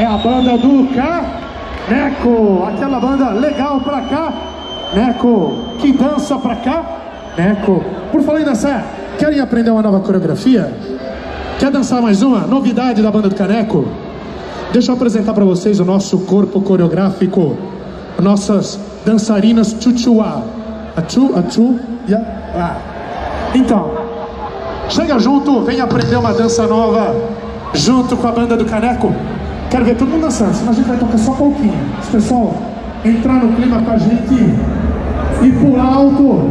é a banda do Caneco, aquela banda legal pra cá, Caneco, que dança pra cá, Caneco. Por falar em dançar, querem aprender uma nova coreografia? Quer dançar mais uma? Novidade da banda do Caneco? Deixa eu apresentar pra vocês o nosso corpo coreográfico, nossas dançarinas tchutchuá. Achu, ya, ah. Então, chega junto, vem aprender uma dança nova junto com a banda do Caneco. Quero ver todo mundo dançando, senão a gente vai tocar só um pouquinho. Se o pessoal entrar no clima com a gente e pular alto,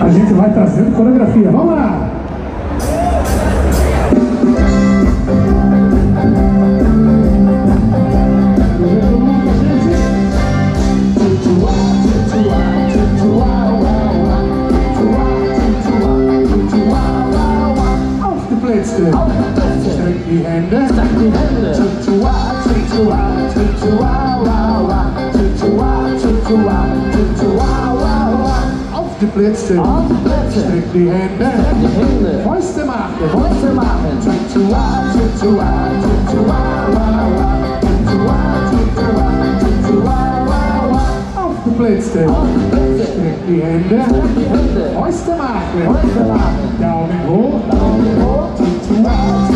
a gente vai trazendo coreografia. Vamos lá! Die Hände, sag die Hände. Tchutchuá, tchutchuá, tchutchuá, wa, tchutchuá, tchutchuá, tchutchuá, wa. Auf die Plätze, auf die Plätze. Streck die Hände, streck die Hände. Fäuste machen, Fäuste machen. Tchutchuá, tchutchuá, tchutchuá, wa, tchutchuá, tchutchuá, tchutchuá, wa. Auf die Plätze, auf die Plätze. Streck die Hände, streck die Hände. Fäuste machen, Fäuste machen. Daumen hoch, Daumen hoch. Tchutchuá.